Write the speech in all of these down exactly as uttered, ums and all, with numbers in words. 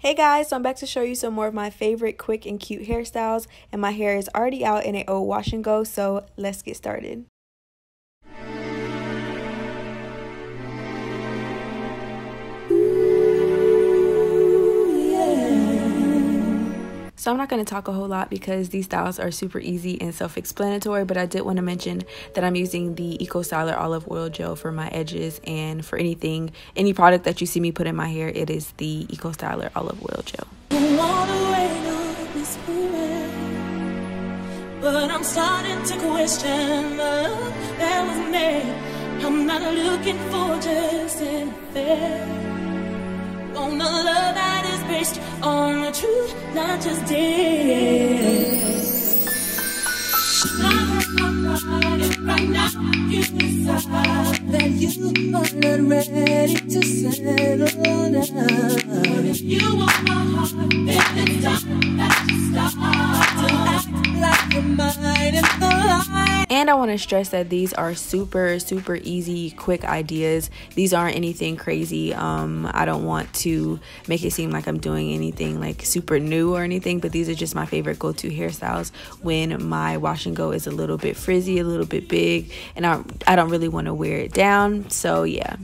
Hey guys, so I'm back to show you some more of my favorite quick and cute hairstyles, and my hair is already out in an old wash and go, so let's get started. So I'm not going to talk a whole lot because these styles are super easy and self-explanatory, but I did want to mention that I'm using the Eco Styler Olive Oil Gel for my edges, and for anything, any product that you see me put in my hair, it is the Eco Styler Olive Oil Gel. But I'm starting to question love that was made. I'm not looking for just anything. On the love that based on the truth, not just days. Right now, you decide that you are not ready to settle down. But if you want my heart, then it's time that you stop to act like your mind is the light. And I want to stress that these are super, super easy, quick ideas. These aren't anything crazy. Um, I don't want to make it seem like I'm doing anything like super new or anything, but these are just my favorite go-to hairstyles when my wash and go is a little bit frizzy, a little bit big, and I, I don't really want to wear it down. So yeah.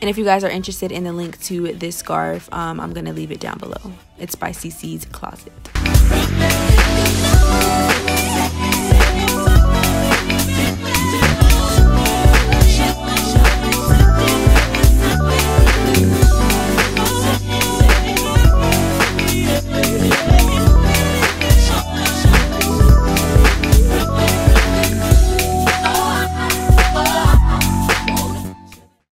And if you guys are interested in the link to this scarf, um, I'm going to leave it down below. It's by C C's Closet.